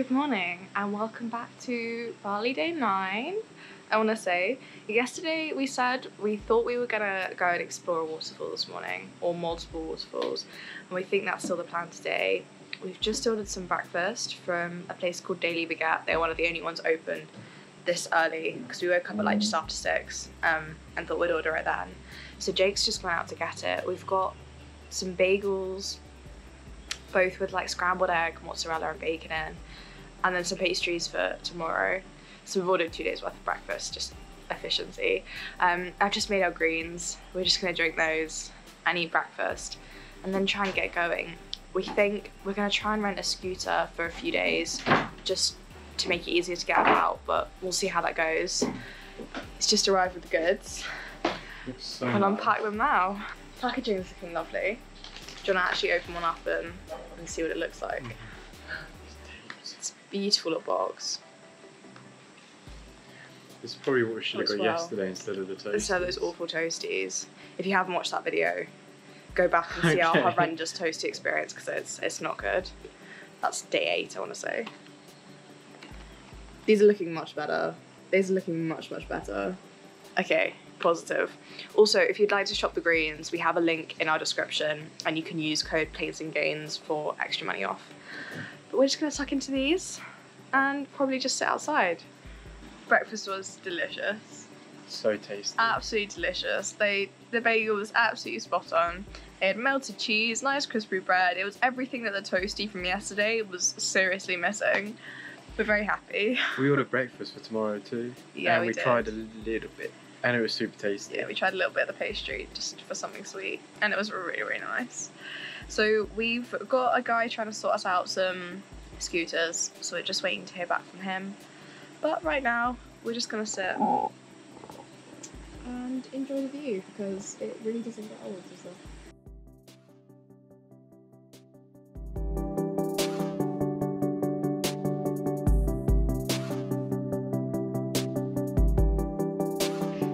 Good morning and welcome back to Bali day 9. I want to say, yesterday we said we thought we were gonna go and explore a waterfall this morning, or multiple waterfalls, and we think that's still the plan today. We've just ordered some breakfast from a place called Daily Baguette. They're one of the only ones open this early because we woke up at like just after 6 and thought we'd order it then. So Jake's just gone out to get it. We've got some bagels, both with like scrambled egg, mozzarella and bacon in, and then some pastries for tomorrow. So we've ordered 2 days worth of breakfast, just efficiency. I've just made our greens. We're just gonna drink those and eat breakfast and then try and get going. We think we're gonna try and rent a scooter for a few days just to make it easier to get about, but we'll see how that goes. It's just arrived with the goods. So I'll unpack them now. Packaging is looking lovely. Do you want to actually open one up and see what it looks like? It's a beautiful little box. It's probably what we should have got yesterday instead of the toasties. Instead of those awful toasties. If you haven't watched that video, go back and see our horrendous toasty experience, because it's not good. That's day 8, I want to say. These are looking much better. These are looking much, much better. Okay. Positive. Also, if you'd like to shop the greens, we have a link in our description and you can use code Planes and Gains for extra money off. But we're just gonna tuck into these and probably just sit outside. Breakfast was delicious. So tasty. Absolutely delicious. The bagel was absolutely spot on. It had melted cheese, nice crispy bread. It was everything that the toastie from yesterday was seriously missing. We're very happy. We ordered breakfast for tomorrow too. Yeah, and we tried a little bit. And it was super tasty. Yeah, we tried a little bit of the pastry just for something sweet. And it was really, really nice. So we've got a guy trying to sort us out some scooters. So we're just waiting to hear back from him. But right now, we're just going to sit and enjoy the view because it really doesn't get old, does it?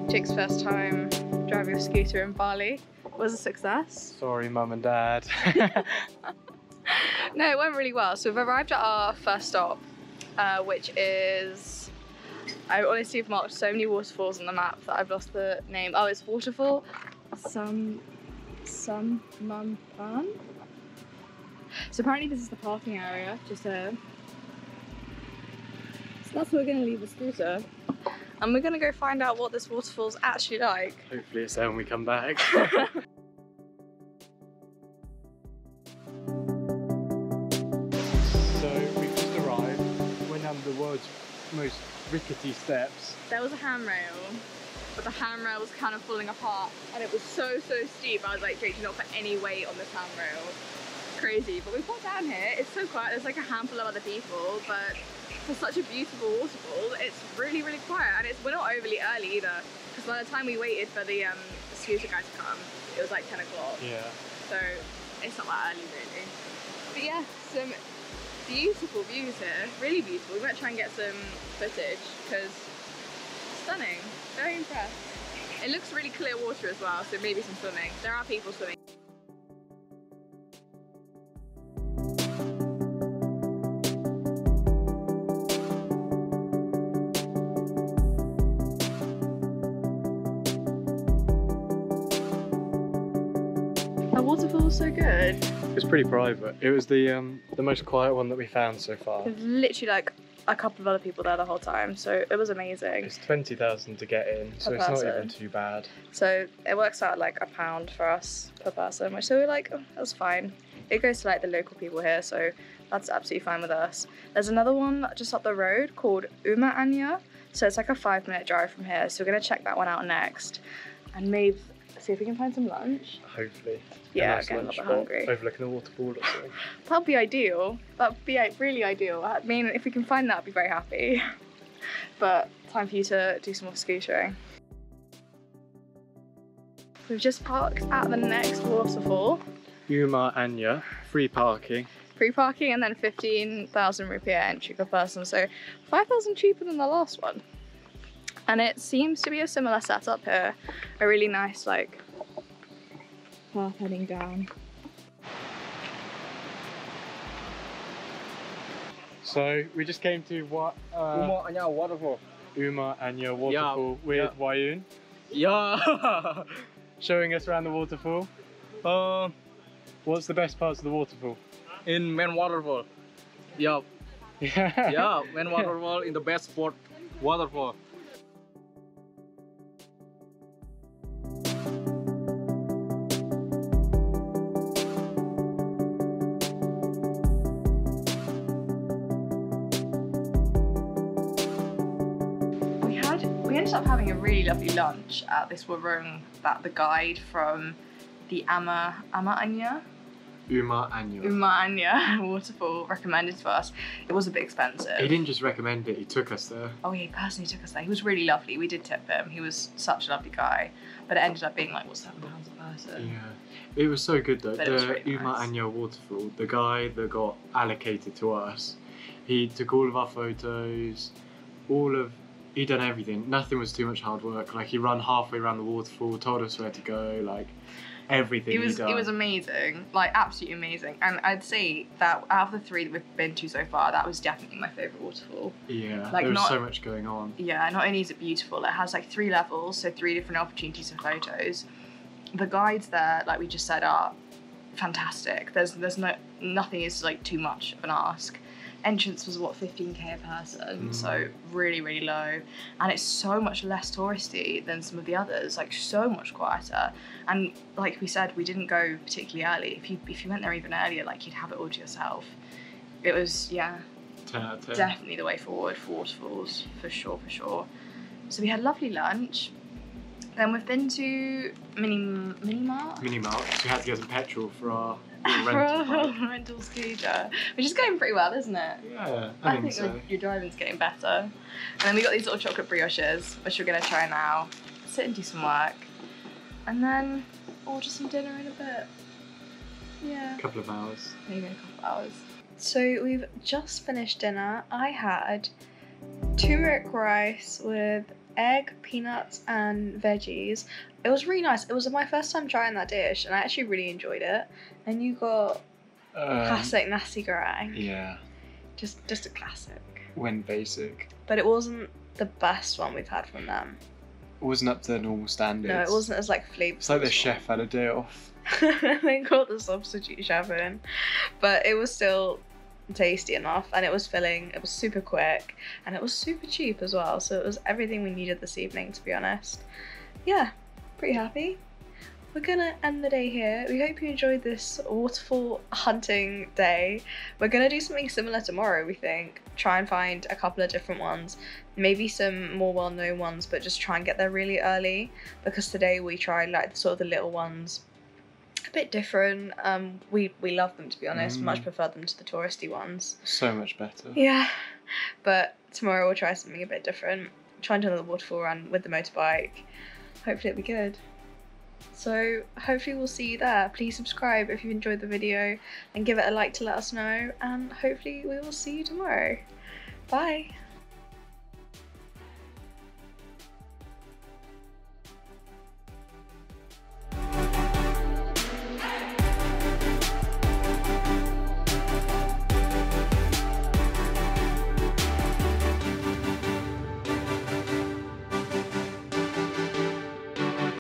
Jake's first time driving a scooter in Bali was a success. Sorry, Mum and Dad. No, it went really well. So we've arrived at our first stop, which is, I honestly have marked so many waterfalls on the map that I've lost the name. Oh, it's waterfall. Some Mum Pan. So apparently this is the parking area, just here. So that's where we're going to leave the scooter. And we're gonna go find out what this waterfall's actually like. Hopefully it's there when we come back. So we've just arrived. We're down the world's most rickety steps. There was a handrail, but the handrail was kind of falling apart and it was so steep. I was like, Jake, do not put any weight on this handrail. Crazy, but we got down here. It's so quiet. There's like a handful of other people, but for such a beautiful waterfall, it's really, really quiet, and we're not overly early either, because by the time we waited for the scooter guy to come, it was like 10 o'clock. Yeah. So it's not that early, really. But yeah, some beautiful views here, really beautiful. We might try and get some footage, because stunning, very impressed. It looks really clear water as well, so maybe some swimming. There are people swimming. Waterfall was so good. It was pretty private. It was the most quiet one that we found so far. There's literally like a couple of other people there the whole time, so it was amazing. It's 20,000 to get in, so it's not even too bad. So it works out like £1 for us per person, which so we're like, oh, that's fine. It goes to like the local people here, so that's absolutely fine with us. There's another one just up the road called Umah Anya, so it's like a 5-minute drive from here. So we're gonna check that one out next, and maybe see if we can find some lunch. Hopefully. Yeah, nice, I'm getting a little bit hungry. Overlooking a waterfall or something. That'd be ideal. That'd be really ideal. I mean, if we can find that, I'd be very happy. But time for you to do some more scootering. We've just parked at the next waterfall. Umah Anya, free parking. Free parking and then 15,000 rupiah entry per person. So 5,000 cheaper than the last one. And it seems to be a similar setup here. A really nice like path heading down. So we just came to what? Umah Anya waterfall. Umah Anya waterfall with Wayun. Yeah. Showing us around the waterfall. What's the best parts of the waterfall? In main waterfall. Yeah. Yeah, main waterfall in the best spot. Waterfall. We ended up having a really lovely lunch at this room that the guide from the Umah Anya waterfall recommended to us. It was a bit expensive. He didn't just recommend it, he took us there. Oh, he personally took us there. He was really lovely. We did tip him. He was such a lovely guy. But it ended up being like, what, £7 a person? Yeah. It was so good though. But the really Umah Anya waterfall, the guy that got allocated to us, he took all of our photos, he done everything. Nothing was too much hard work. Like, he ran halfway around the waterfall, told us where to go, like, everything he done. It was amazing, like, absolutely amazing. And I'd say that out of the three that we've been to so far, that was definitely my favourite waterfall. Yeah, like, there was so much going on. Yeah, not only is it beautiful, it has, like, 3 levels, so 3 different opportunities for photos. The guides there, like we just said, are fantastic. There's nothing is, like, too much of an ask. Entrance was, what, 15k a person, so really, really low. And it's so much less touristy than some of the others, like so much quieter. And like we said, we didn't go particularly early. If you went there even earlier, like, you'd have it all to yourself. It was, yeah, 10 out of 10. Definitely the way forward for waterfalls, for sure, for sure. So we had lovely lunch. Then we've been to Mini Mart. Mini Mart, so we had to get some petrol for our rental scooter, which is going pretty well, isn't it? Yeah, I think so. Your driving's getting better. And then we got these little chocolate brioches, which we're going to try now, sit and do some work, and then order some dinner in a bit. Yeah. A couple of hours. Maybe in a couple of hours. So we've just finished dinner. I had turmeric rice with egg, peanuts and veggies. It was really nice. It was my first time trying that dish and I actually really enjoyed it. And you got classic nasi goreng. Yeah. Just a classic. Went basic. But it wasn't the best one we've had from them. It wasn't up to the normal standards. No, it wasn't as like flavourful. It's like the chef had a day off. They got the substitute chef in. But it was still tasty enough and it was filling, it was super quick and it was super cheap as well, so it was everything we needed this evening, to be honest. Yeah, pretty happy. We're gonna end the day here. We hope you enjoyed this waterfall hunting day. We're gonna do something similar tomorrow, we think. Try and find a couple of different ones, maybe some more well-known ones, but just try and get there really early, because today we tried like sort of the little ones, a bit different. We love them, to be honest. Much prefer them to the touristy ones. So much better. Yeah, but tomorrow we'll try something a bit different. Try and do another waterfall run with the motorbike. Hopefully it'll be good. So hopefully we'll see you there. Please subscribe if you've enjoyed the video and give it a like to let us know, and hopefully we will see you tomorrow. Bye.